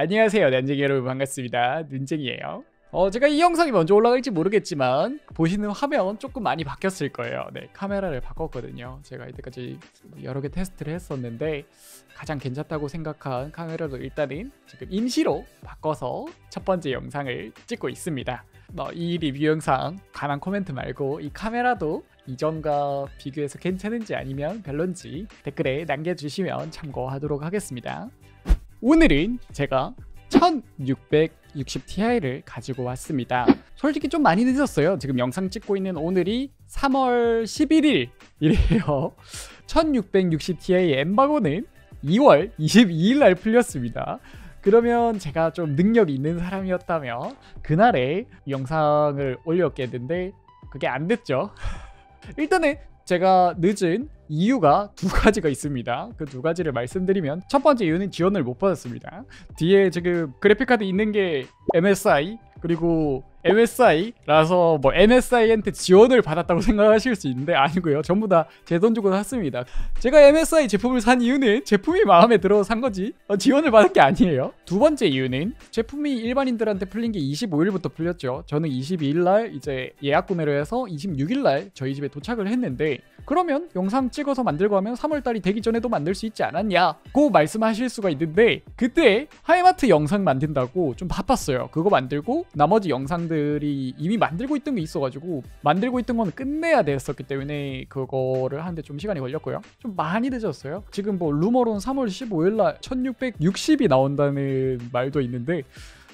안녕하세요, 눈쟁이 여러분, 반갑습니다. 눈쟁이에요. 제가 이 영상이 먼저 올라갈지 모르겠지만 보시는 화면 조금 많이 바뀌었을 거예요. 네, 카메라를 바꿨거든요. 제가 이때까지 여러 개 테스트를 했었는데 가장 괜찮다고 생각한 카메라로 일단은 지금 임시로 바꿔서 첫 번째 영상을 찍고 있습니다. 이 리뷰 영상 가만 코멘트 말고 이 카메라도 이전과 비교해서 괜찮은지 아니면 별론지 댓글에 남겨주시면 참고하도록 하겠습니다. 오늘은 제가 1660 Ti를 가지고 왔습니다. 솔직히 좀 많이 늦었어요. 지금 영상 찍고 있는 오늘이 3월 11일 이래요. 1660 Ti의 엠바고는 2월 22일 날 풀렸습니다. 그러면 제가 좀 능력이 있는 사람이었다면 그날에 영상을 올렸겠는데 그게 안 됐죠. 일단은 제가 늦은 이유가 두 가지가 있습니다. 그 두 가지를 말씀드리면, 첫 번째 이유는 지원을 못 받았습니다. 뒤에 지금 그래픽카드 있는 게 MSI, 그리고 MSI라서 뭐 MSI한테 지원을 받았다고 생각하실 수 있는데 아니고요. 전부 다 제 돈 주고 샀습니다. 제가 MSI 제품을 산 이유는 제품이 마음에 들어서 산 거지 지원을 받은 게 아니에요. 두 번째 이유는 제품이 일반인들한테 풀린 게 25일부터 풀렸죠. 저는 22일날 이제 예약 구매를 해서 26일날 저희 집에 도착을 했는데, 그러면 영상 찍어서 만들고 하면 3월달이 되기 전에도 만들 수 있지 않았냐고 말씀하실 수가 있는데, 그때 하이마트 영상 만든다고 좀 바빴어요. 그거 만들고 나머지 영상들이 이미 만들고 있던 게 있어가지고 만들고 있던 건 끝내야 됐었기 때문에 그거를 하는데 좀 시간이 걸렸고요. 좀 많이 늦었어요. 지금 뭐 루머론 3월 15일날 1660이 나온다는 말도 있는데,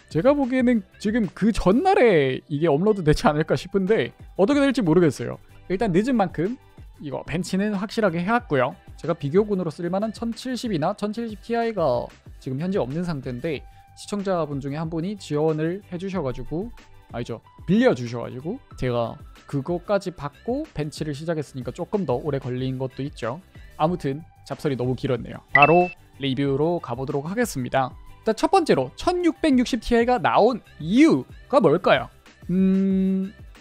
제가 보기에는 지금 그 전날에 이게 업로드 되지 않을까 싶은데 어떻게 될지 모르겠어요. 일단 늦은 만큼 이거 벤치는 확실하게 해왔고요. 제가 비교군으로 쓸만한 1070이나 1070 Ti가 지금 현재 없는 상태인데, 시청자분 중에 한 분이 지원을 해주셔가지고, 아니죠, 빌려주셔가지고 제가 그거까지 받고 벤치를 시작했으니까 조금 더 오래 걸린 것도 있죠. 아무튼 잡설이 너무 길었네요. 바로 리뷰로 가보도록 하겠습니다. 일단 첫 번째로 1660 Ti가 나온 이유가 뭘까요?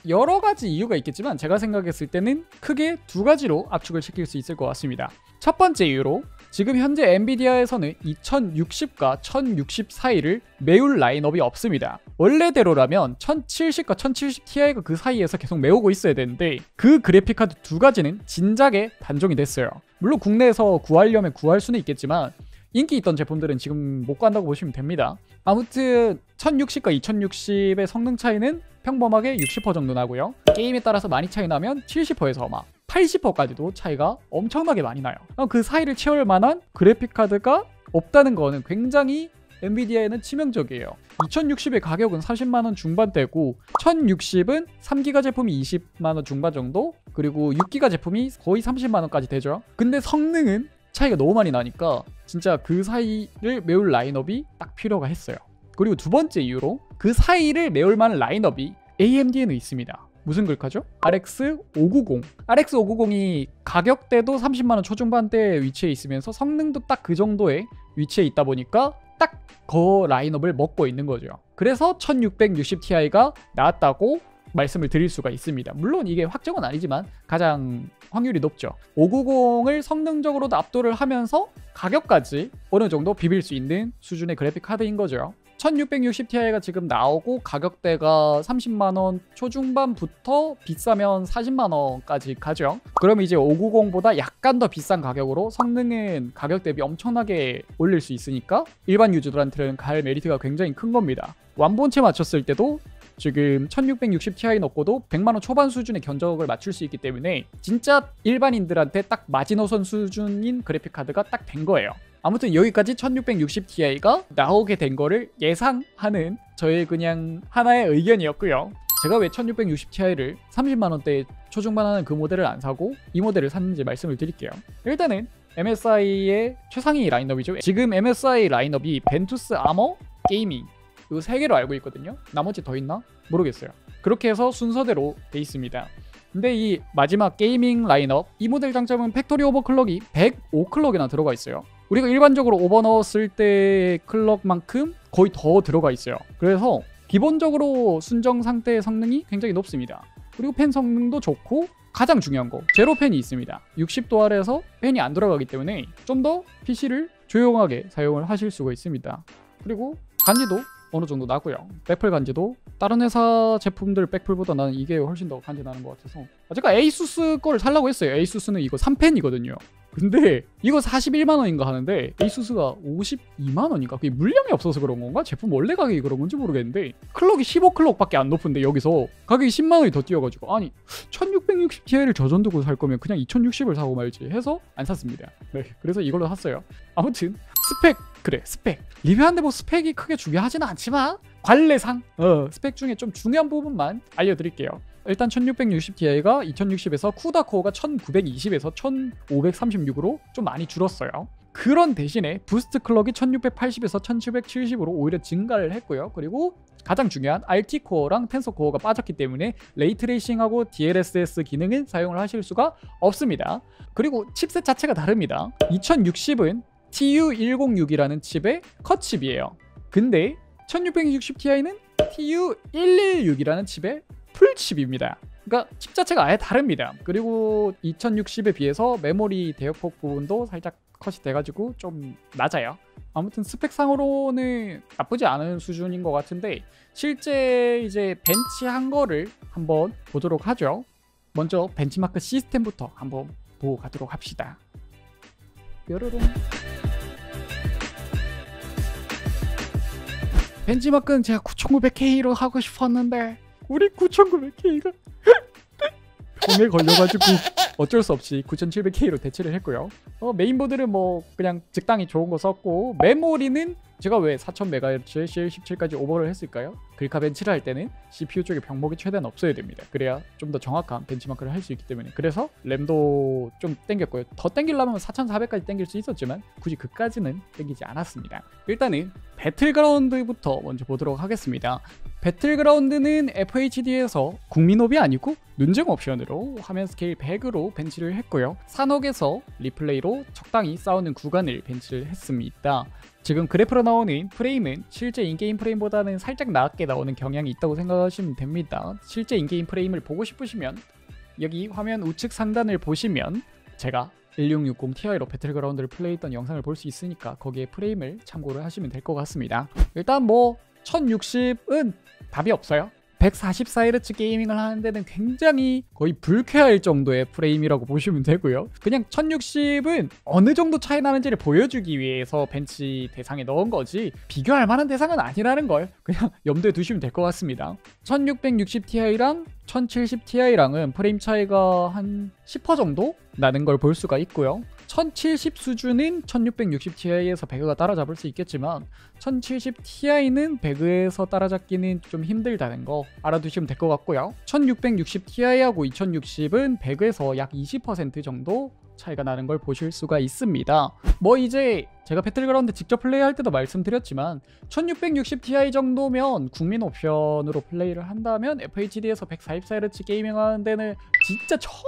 여러 가지 이유가 있겠지만 제가 생각했을 때는 크게 두 가지로 압축을 시킬 수 있을 것 같습니다. 첫 번째 이유로, 지금 현재 엔비디아에서는 2060과 1060 사이를 메울 라인업이 없습니다. 원래대로라면 1070과 1070 Ti가 그 사이에서 계속 메우고 있어야 되는데 그 그래픽카드 두 가지는 진작에 단종이 됐어요. 물론 국내에서 구하려면 구할 수는 있겠지만 인기 있던 제품들은 지금 못 간다고 보시면 됩니다. 아무튼 1060과 2060의 성능 차이는 평범하게 60% 정도 나고요. 게임에 따라서 많이 차이 나면 70%에서 막 80%까지도 차이가 엄청나게 많이 나요. 그 사이를 채울 만한 그래픽카드가 없다는 거는 굉장히 엔비디아에는 치명적이에요. 2060의 가격은 30만원 중반대고 1060은 3기가 제품이 20만원 중반 정도, 그리고 6기가 제품이 거의 30만원까지 되죠. 근데 성능은 차이가 너무 많이 나니까 진짜 그 사이를 메울 라인업이 딱 필요가 했어요. 그리고 두 번째 이유로, 그 사이를 메울 만한 라인업이 AMD에는 있습니다. 무슨 글카죠? RX 590. RX 590이 가격대도 30만원 초중반대에 위치해 있으면서 성능도 딱 그 정도의 위치에 있다 보니까 딱 그 라인업을 먹고 있는 거죠. 그래서 1660 Ti가 나왔다고 말씀을 드릴 수가 있습니다. 물론 이게 확정은 아니지만 가장 확률이 높죠. 590을 성능적으로도 압도를 하면서 가격까지 어느 정도 비빌 수 있는 수준의 그래픽 카드인 거죠. 1660 Ti가 지금 나오고 가격대가 30만원 초중반부터 비싸면 40만원까지 가죠. 그럼 이제 590보다 약간 더 비싼 가격으로 성능은 가격 대비 엄청나게 올릴 수 있으니까 일반 유저들한테는 갈 메리트가 굉장히 큰 겁니다. 완본체 맞췄을 때도 지금 1660 Ti 넣고도 100만원 초반 수준의 견적을 맞출 수 있기 때문에 진짜 일반인들한테 딱 마지노선 수준인 그래픽카드가 딱 된 거예요. 아무튼 여기까지 1660 Ti가 나오게 된 거를 예상하는 저의 그냥 하나의 의견이었고요. 제가 왜 1660 Ti를 30만원대 초중반 하는 그 모델을 안 사고 이 모델을 샀는지 말씀을 드릴게요. 일단은 MSI의 최상위 라인업이죠. 지금 MSI 라인업이 벤투스, 아머, 게이밍 이 3개로 알고 있거든요. 나머지 더 있나? 모르겠어요. 그렇게 해서 순서대로 돼 있습니다. 근데 이 마지막 게이밍 라인업, 이 모델 장점은 팩토리 오버클럭이 105클럭이나 들어가 있어요. 우리가 일반적으로 오버 넣었을 때의 클럭만큼 거의 더 들어가 있어요. 그래서 기본적으로 순정 상태의 성능이 굉장히 높습니다. 그리고 팬 성능도 좋고, 가장 중요한 거, 제로 팬이 있습니다. 60도 아래에서 팬이 안 돌아가기 때문에 좀 더 PC를 조용하게 사용을 하실 수가 있습니다. 그리고 간지도 어느 정도 나고요. 백플 간지도 다른 회사 제품들 백플보다 나는 이게 훨씬 더 간지 나는 것 같아서 제가 ASUS 걸 살라고 했어요. ASUS는 이거 3펜이거든요. 근데 이거 41만원인가 하는데 ASUS가 52만원인가? 그게 물량이 없어서 그런 건가? 제품 원래 가격이 그런 건지 모르겠는데 클럭이 15클럭밖에 안 높은데 여기서 가격이 10만원이 더 뛰어가지고 아니 1660Ti를 저 돈 두고 살 거면 그냥 2060을 사고 말지 해서 안 샀습니다. 네, 그래서 이걸로 샀어요. 아무튼 스펙! 그래 스펙! 리뷰하는데 뭐 스펙이 크게 중요하지는 않지만 관례상 스펙 중에 좀 중요한 부분만 알려드릴게요. 일단 1660Ti가 2060에서 CUDA 코어가 1920에서 1536으로 좀 많이 줄었어요. 그런 대신에 부스트 클럭이 1680에서 1770으로 오히려 증가를 했고요. 그리고 가장 중요한 RT 코어랑 텐서 코어가 빠졌기 때문에 레이트레이싱하고 DLSS 기능은 사용을 하실 수가 없습니다. 그리고 칩셋 자체가 다릅니다. 2060은 TU106이라는 칩의 컷칩이에요. 근데 1660Ti는 TU116이라는 칩의 풀칩입니다. 그러니까 칩 자체가 아예 다릅니다. 그리고 2060에 비해서 메모리 대역폭 부분도 살짝 컷이 돼가지고 좀 낮아요. 아무튼 스펙상으로는 나쁘지 않은 수준인 것 같은데 실제 이제 벤치한 거를 한번 보도록 하죠. 먼저 벤치마크 시스템부터 한번 보고 가도록 합시다. 뾰로롱. 벤치마크는 제가 9900K로 하고 싶었는데 우리 9900K가 병에 걸려가지고 어쩔 수 없이 9700K로 대체를 했고요. 메인보드는 뭐 그냥 적당히 좋은 거 썼고 메모리는 제가 왜 4000MHz CL17까지 오버를 했을까요? 글카 벤치를 할 때는 CPU 쪽에 병목이 최대한 없어야 됩니다. 그래야 좀 더 정확한 벤치마크를 할 수 있기 때문에 그래서 램도 좀 땡겼고요. 더 땡기려면 4400까지 땡길 수 있었지만 굳이 그까지는 땡기지 않았습니다. 일단은 배틀그라운드부터 먼저 보도록 하겠습니다. 배틀그라운드는 FHD에서 국민옵이 아니고 눈쟁 옵션으로 화면 스케일 100으로 벤치를 했고요. 산옥에서 리플레이로 적당히 싸우는 구간을 벤치를 했습니다. 지금 그래프로 나오는 프레임은 실제 인게임 프레임보다는 살짝 낮게 나오는 경향이 있다고 생각하시면 됩니다. 실제 인게임 프레임을 보고 싶으시면 여기 화면 우측 상단을 보시면 제가 1660Ti로 배틀그라운드를 플레이했던 영상을 볼 수 있으니까 거기에 프레임을 참고를 하시면 될 것 같습니다. 일단 뭐 1060은 답이 없어요. 144Hz 게이밍을 하는 데는 굉장히 거의 불쾌할 정도의 프레임이라고 보시면 되고요. 그냥 1060은 어느 정도 차이 나는지를 보여주기 위해서 벤치 대상에 넣은 거지 비교할 만한 대상은 아니라는 걸 그냥 염두에 두시면 될 것 같습니다. 1660Ti랑 1070Ti랑은 프레임 차이가 한 10% 정도 나는 걸 볼 수가 있고요. 1070 수준인 1660Ti에서 배그가 따라잡을 수 있겠지만 1070Ti는 배그에서 따라잡기는 좀 힘들다는 거 알아두시면 될 것 같고요. 1660Ti하고 2060은 배그에서 약 20% 정도 차이가 나는 걸 보실 수가 있습니다. 뭐 이제 제가 배틀그라운드 직접 플레이할 때도 말씀드렸지만 1660Ti 정도면 국민 옵션으로 플레이를 한다면 FHD에서 144Hz 게이밍 하는 데는 진짜 전혀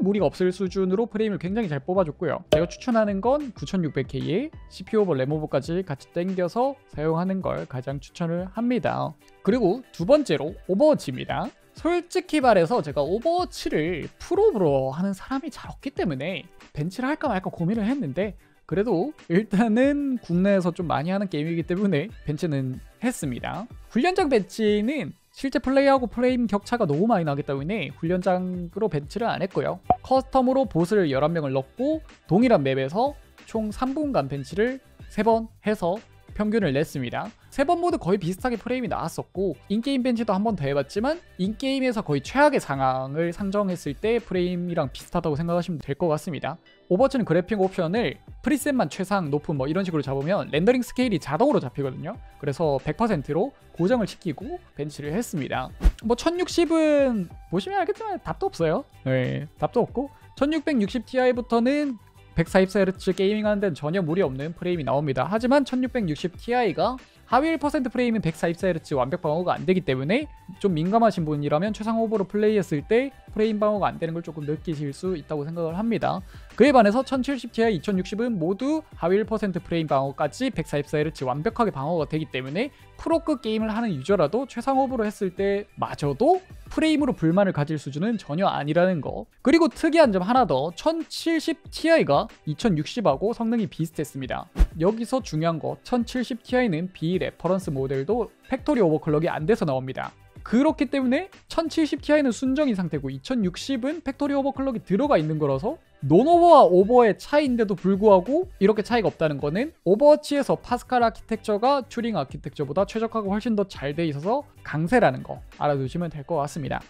무리가 없을 수준으로 프레임을 굉장히 잘 뽑아줬고요. 제가 추천하는 건 9600K에 CPU 오버 램 오버까지 같이 땡겨서 사용하는 걸 가장 추천을 합니다. 그리고 두 번째로 오버워치입니다. 솔직히 말해서 제가 오버워치를 프로브로 하는 사람이 잘 없기 때문에 벤치를 할까 말까 고민을 했는데 그래도 일단은 국내에서 좀 많이 하는 게임이기 때문에 벤치는 했습니다. 훈련장 벤치는 실제 플레이하고 프레임 격차가 너무 많이 나기 때문에 훈련장으로 벤치를 안 했고요. 커스텀으로 보스를 11명을 넣고 동일한 맵에서 총 3분간 벤치를 3번 해서 평균을 냈습니다. 3번 모두 거의 비슷하게 프레임이 나왔었고 인게임 벤치도 한 번 더 해봤지만 인게임에서 거의 최악의 상황을 상정했을 때 프레임이랑 비슷하다고 생각하시면 될 것 같습니다. 오버워치는 그래픽 옵션을 프리셋만 최상, 높음 뭐 이런 식으로 잡으면 렌더링 스케일이 자동으로 잡히거든요. 그래서 100%로 고정을 시키고 벤치를 했습니다. 뭐 1060은 보시면 알겠지만 답도 없어요. 네, 답도 없고 1660Ti부터는 144Hz 게이밍 하는 데는 전혀 무리 없는 프레임이 나옵니다. 하지만 1660Ti가 하위 1% 프레임인 144Hz 완벽 방어가 안 되기 때문에 좀 민감하신 분이라면 최상 오버로 플레이했을 때 프레임 방어가 안 되는 걸 조금 느끼실 수 있다고 생각을 합니다. 그에 반해서 1070Ti, 2060은 모두 하위 1% 프레임 방어까지 144Hz 완벽하게 방어가 되기 때문에 프로급 게임을 하는 유저라도 최상 오버로 했을 때 마저도 프레임으로 불만을 가질 수준은 전혀 아니라는 거. 그리고 특이한 점 하나 더, 1070Ti가 2060하고 성능이 비슷했습니다. 여기서 중요한 거, 1070 Ti는 B 레퍼런스 모델도 팩토리 오버클럭이 안 돼서 나옵니다. 그렇기 때문에 1070 Ti는 순정인 상태고 2060은 팩토리 오버클럭이 들어가 있는 거라서 논오버와 오버의 차이인데도 불구하고 이렇게 차이가 없다는 거는 오버워치에서 파스칼 아키텍처가 튜링 아키텍처보다 최적화가 훨씬 더 잘 돼 있어서 강세라는 거 알아두시면 될 것 같습니다.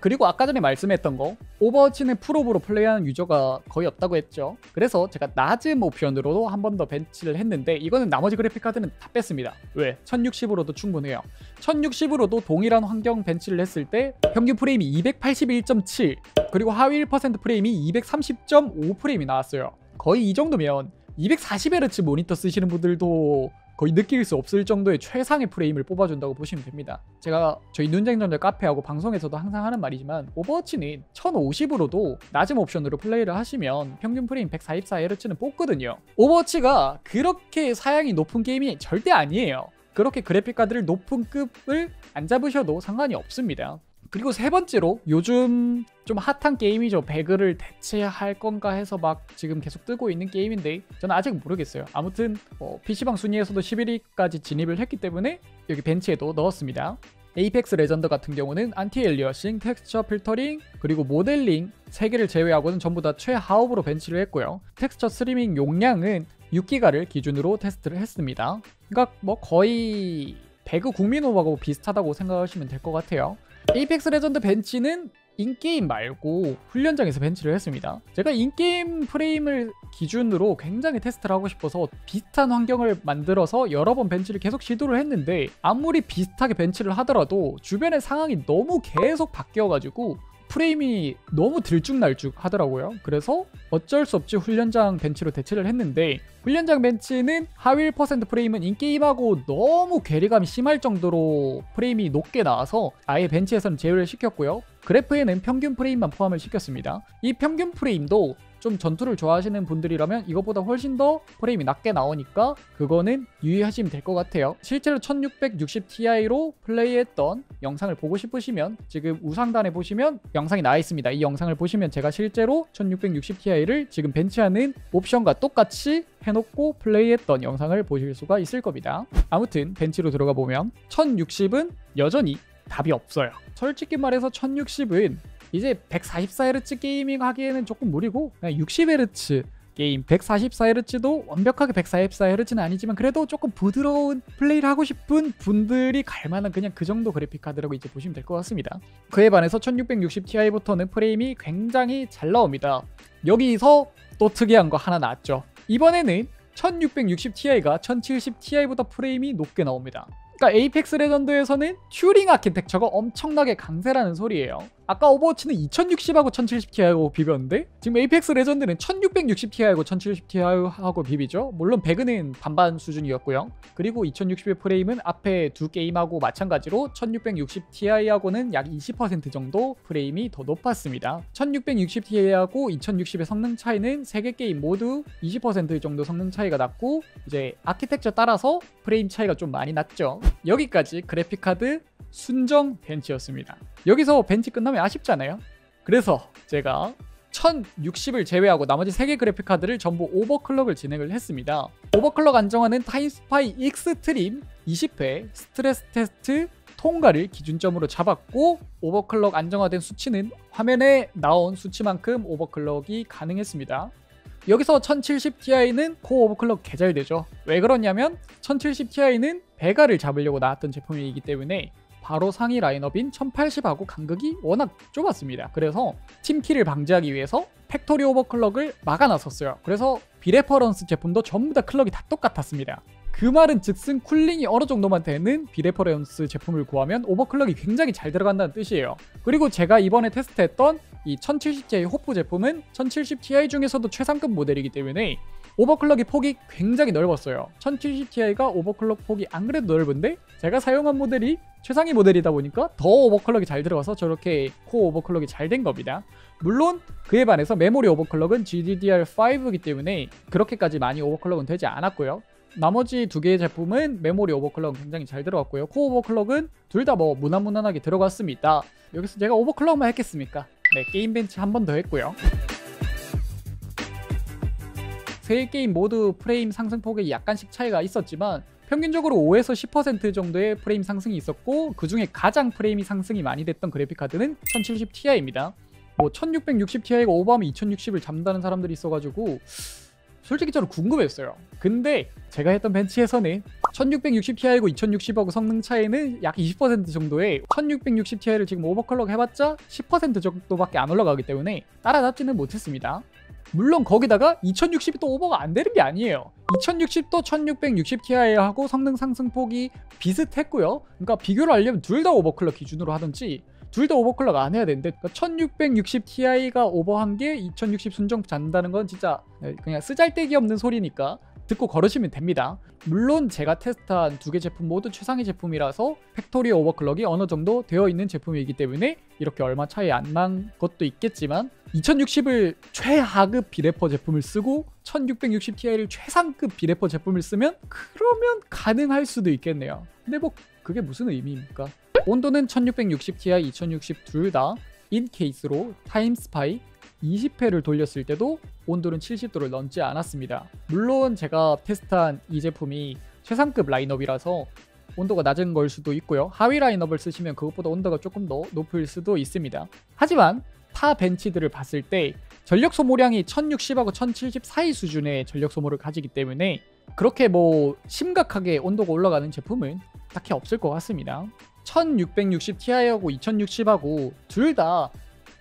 그리고 아까 전에 말씀했던 거, 오버워치는 풀옵으로 플레이하는 유저가 거의 없다고 했죠. 그래서 제가 낮은 옵션으로도 한 번 더 벤치를 했는데 이거는 나머지 그래픽카드는 다 뺐습니다. 왜? 1060으로도 충분해요. 1060으로도 동일한 환경 벤치를 했을 때 평균 프레임이 281.7 그리고 하위 1% 프레임이 230.5 프레임이 나왔어요. 거의 이 정도면 240Hz 모니터 쓰시는 분들도 거의 느낄 수 없을 정도의 최상의 프레임을 뽑아준다고 보시면 됩니다. 제가 저희 눈쟁전자 카페하고 방송에서도 항상 하는 말이지만 오버워치는 1050으로도 낮은 옵션으로 플레이를 하시면 평균 프레임 144Hz는 뽑거든요. 오버워치가 그렇게 사양이 높은 게임이 절대 아니에요. 그렇게 그래픽카드를 높은 급을 안 잡으셔도 상관이 없습니다. 그리고 세 번째로, 요즘 좀 핫한 게임이죠. 배그를 대체할 건가 해서 막 지금 계속 뜨고 있는 게임인데 저는 아직 모르겠어요. 아무튼 PC방 순위에서도 11위까지 진입을 했기 때문에 여기 벤치에도 넣었습니다. 에이펙스 레전드 같은 경우는 안티엘리어싱, 텍스처 필터링, 그리고 모델링 3개를 제외하고는 전부 다 최하옵으로 벤치를 했고요. 텍스처 스트리밍 용량은 6기가를 기준으로 테스트를 했습니다. 그러니까 뭐 거의 배그 국민호하고 비슷하다고 생각하시면 될 것 같아요. 에이펙스 레전드 벤치는 인게임 말고 훈련장에서 벤치를 했습니다. 제가 인게임 프레임을 기준으로 굉장히 테스트를 하고 싶어서 비슷한 환경을 만들어서 여러 번 벤치를 계속 시도를 했는데 아무리 비슷하게 벤치를 하더라도 주변의 상황이 너무 계속 바뀌어가지고 프레임이 너무 들쭉날쭉 하더라고요. 그래서 어쩔 수 없이 훈련장 벤치로 대체를 했는데, 훈련장 벤치는 하위 1% 프레임은 인게임하고 너무 괴리감이 심할 정도로 프레임이 높게 나와서 아예 벤치에서는 제외를 시켰고요. 그래프에는 평균 프레임만 포함을 시켰습니다. 이 평균 프레임도 좀 전투를 좋아하시는 분들이라면 이것보다 훨씬 더 프레임이 낮게 나오니까 그거는 유의하시면 될 것 같아요. 실제로 1660 Ti로 플레이했던 영상을 보고 싶으시면 지금 우상단에 보시면 영상이 나와 있습니다. 이 영상을 보시면 제가 실제로 1660 Ti를 지금 벤치하는 옵션과 똑같이 해놓고 플레이했던 영상을 보실 수가 있을 겁니다. 아무튼 벤치로 들어가 보면 1060은 여전히 답이 없어요. 솔직히 말해서 1060은 이제 144Hz 게이밍 하기에는 조금 무리고, 60Hz 게임, 144Hz도 완벽하게 144Hz는 아니지만 그래도 조금 부드러운 플레이를 하고 싶은 분들이 갈만한 그냥 그 정도 그래픽카드라고 이제 보시면 될 것 같습니다. 그에 반해서 1660 Ti부터는 프레임이 굉장히 잘 나옵니다. 여기서 또 특이한 거 하나 나왔죠. 이번에는 1660 Ti가 1070 Ti보다 프레임이 높게 나옵니다. 그러니까 에이펙스 레전드에서는 튜링 아키텍처가 엄청나게 강세라는 소리예요. 아까 오버워치는 2060하고 1070Ti하고 비볐는데 지금 에이펙스 레전드는 1660Ti하고 1070Ti하고 비비죠. 물론 배그는 반반 수준이었고요. 그리고 2060의 프레임은 앞에 두 게임하고 마찬가지로 1660Ti하고는 약 20% 정도 프레임이 더 높았습니다. 1660Ti하고 2060의 성능 차이는 3개 게임 모두 20% 정도 성능 차이가 났고, 이제 아키텍처 따라서 프레임 차이가 좀 많이 났죠. 여기까지 그래픽카드 순정 벤치였습니다. 여기서 벤치 끝나면 아쉽잖아요. 그래서 제가 1060을 제외하고 나머지 3개 그래픽카드를 전부 오버클럭을 진행을 했습니다. 오버클럭 안정화는 타임스파이 익스트림 20회 스트레스 테스트 통과를 기준점으로 잡았고, 오버클럭 안정화된 수치는 화면에 나온 수치만큼 오버클럭이 가능했습니다. 여기서 1070 Ti는 코 오버클럭 개잘되죠. 왜 그러냐면 1070 Ti는 배가를 잡으려고 나왔던 제품이기 때문에 바로 상위 라인업인 1080하고 간극이 워낙 좁았습니다. 그래서 팀키를 방지하기 위해서 팩토리 오버클럭을 막아놨었어요. 그래서 비레퍼런스 제품도 전부 다 클럭이 다 똑같았습니다. 그 말은 즉슨 쿨링이 어느 정도만 되는 비레퍼런스 제품을 구하면 오버클럭이 굉장히 잘 들어간다는 뜻이에요. 그리고 제가 이번에 테스트했던 이 1070Ti 호프 제품은 1070Ti 중에서도 최상급 모델이기 때문에 오버클럭의 폭이 굉장히 넓었어요. 1070Ti가 오버클럭 폭이 안 그래도 넓은데 제가 사용한 모델이 최상위 모델이다 보니까 더 오버클럭이 잘 들어가서 저렇게 코어 오버클럭이 잘 된 겁니다. 물론 그에 반해서 메모리 오버클럭은 GDDR5이기 때문에 그렇게까지 많이 오버클럭은 되지 않았고요. 나머지 두 개의 제품은 메모리 오버클럭은 굉장히 잘 들어갔고요. 코어 오버클럭은 둘 다 뭐 무난무난하게 들어갔습니다. 여기서 제가 오버클럭만 했겠습니까? 네, 게임 벤치 한 번 더 했고요. 세 게임 모두 프레임 상승폭에 약간씩 차이가 있었지만 평균적으로 5에서 10% 정도의 프레임 상승이 있었고, 그 중에 가장 프레임이 상승이 많이 됐던 그래픽카드는 1070 Ti입니다. 뭐 1660 Ti가 오버하면 2060을 잡는다는 사람들이 있어가지고 솔직히 저는 궁금했어요. 근데 제가 했던 벤치에서는 1660 Ti하고 2060하고 성능 차이는 약 20% 정도에 1660 Ti를 지금 오버클럭 해봤자 10% 정도밖에 안 올라가기 때문에 따라잡지는 못했습니다. 물론 거기다가 2060이 또 오버가 안 되는 게 아니에요. 2060도 1660 Ti하고 성능 상승폭이 비슷했고요. 그러니까 비교를 하려면 둘 다 오버클럭 기준으로 하든지 둘 다 오버클럭 안 해야 되는데, 그러니까 1660 Ti가 오버한 게 2060 순정 잡는다는 건 진짜 그냥 쓰잘데기 없는 소리니까 듣고 걸으시면 됩니다. 물론 제가 테스트한 두 개 제품 모두 최상위 제품이라서 팩토리 오버클럭이 어느 정도 되어 있는 제품이기 때문에 이렇게 얼마 차이 안 난 것도 있겠지만, 2060을 최하급 비래퍼 제품을 쓰고 1660 Ti를 최상급 비래퍼 제품을 쓰면 그러면 가능할 수도 있겠네요. 근데 뭐 그게 무슨 의미입니까? 온도는 1660 Ti, 2060 둘 다 인 케이스로 타임스파이 20회를 돌렸을 때도 온도는 70도를 넘지 않았습니다. 물론 제가 테스트한 이 제품이 최상급 라인업이라서 온도가 낮은 걸 수도 있고요. 하위 라인업을 쓰시면 그것보다 온도가 조금 더 높을 수도 있습니다. 하지만 타 벤치들을 봤을 때 전력 소모량이 1060하고 1070 사이 수준의 전력 소모를 가지기 때문에 그렇게 뭐 심각하게 온도가 올라가는 제품은 딱히 없을 것 같습니다. 1660 Ti하고 2060하고 둘 다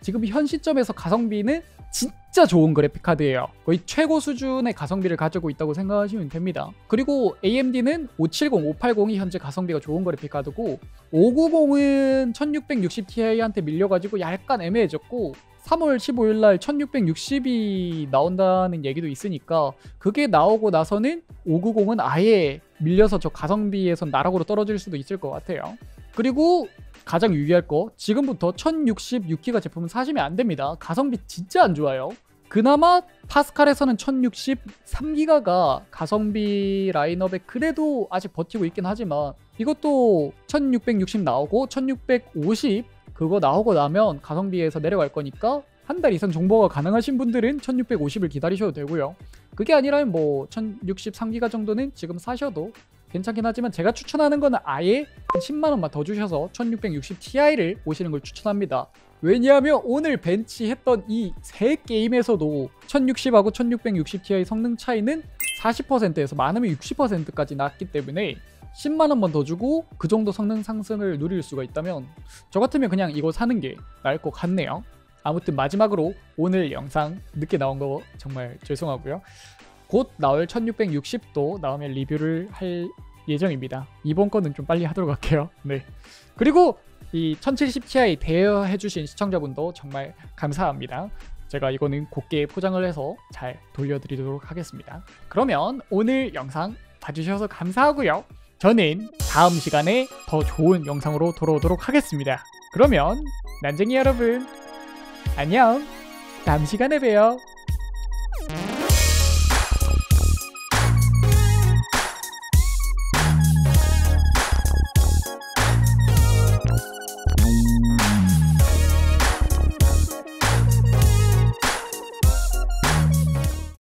지금 현 시점에서 가성비는 진짜 좋은 그래픽카드예요. 거의 최고 수준의 가성비를 가지고 있다고 생각하시면 됩니다. 그리고 AMD는 570, 580이 현재 가성비가 좋은 그래픽카드고, 590은 1660 Ti한테 밀려가지고 약간 애매해졌고, 3월 15일날 1660이 나온다는 얘기도 있으니까 그게 나오고 나서는 590은 아예 밀려서 저 가성비에선 나락으로 떨어질 수도 있을 것 같아요. 그리고 가장 유의할 거, 지금부터 1060 6기가 제품은 사시면 안 됩니다. 가성비 진짜 안 좋아요. 그나마 파스칼에서는 1060 3기가가 가성비 라인업에 그래도 아직 버티고 있긴 하지만, 이것도 1660 나오고 1650 그거 나오고 나면 가성비에서 내려갈 거니까 한 달 이상 정보가 가능하신 분들은 1650을 기다리셔도 되고요. 그게 아니라면 뭐 1060 3기가 정도는 지금 사셔도 괜찮긴 하지만, 제가 추천하는 거는 아예 10만원만 더 주셔서 1660 Ti를 오시는 걸 추천합니다. 왜냐하면 오늘 벤치했던 이 세 게임에서도 1060하고 1660 Ti 성능 차이는 40%에서 많으면 60%까지 났기 때문에 10만원만 더 주고 그 정도 성능 상승을 누릴 수가 있다면 저 같으면 그냥 이거 사는 게 나을 것 같네요. 아무튼 마지막으로 오늘 영상 늦게 나온 거 정말 죄송하고요. 곧 나올 1660도 나오면 리뷰를 할 예정입니다. 이번 거는 좀 빨리 하도록 할게요. 네. 그리고 이 1070 Ti 대여해주신 시청자분도 정말 감사합니다. 제가 이거는 곱게 포장을 해서 잘 돌려드리도록 하겠습니다. 그러면 오늘 영상 봐주셔서 감사하고요. 저는 다음 시간에 더 좋은 영상으로 돌아오도록 하겠습니다. 그러면 난쟁이 여러분 안녕! 다음 시간에 봬요.